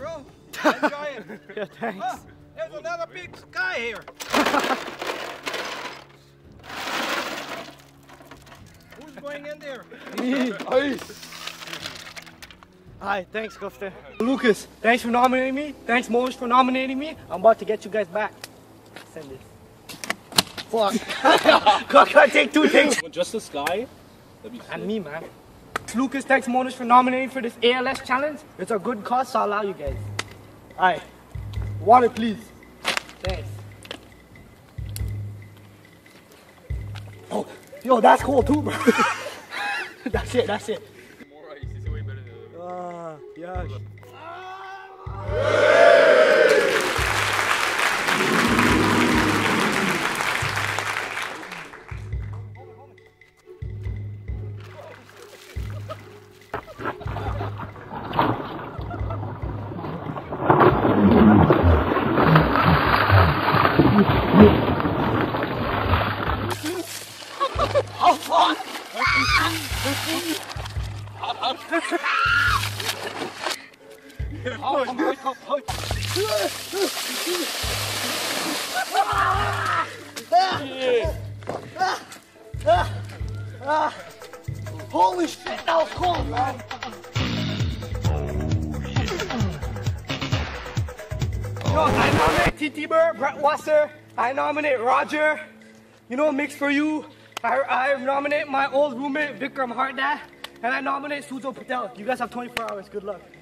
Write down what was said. bro. Enjoy it. Yeah, thanks. Oh, there's another big sky here. Who's going in there? Hi, thanks Kofte. Lucas, thanks for nominating me. Thanks Monish for nominating me. I'm about to get you guys back. Send it. Fuck. Can't take two things. Just the sky. And me, man. Lucas, thanks Monish for nominating for this ALS challenge. It's a good cause, so I'll allow you guys. Alright. Water, please. Thanks. Oh, yo, that's cool too, bro. That's it, that's it. The more ice is way better than the other. Yeah. Holy shit, that was cold, man! Yo, I nominate T T Bird, Brett Wasser, I nominate Roger, you know, Mix For You, I nominate my old roommate Vikram Hardah, and I nominate Sujo Patel. You guys have 24 hours, good luck.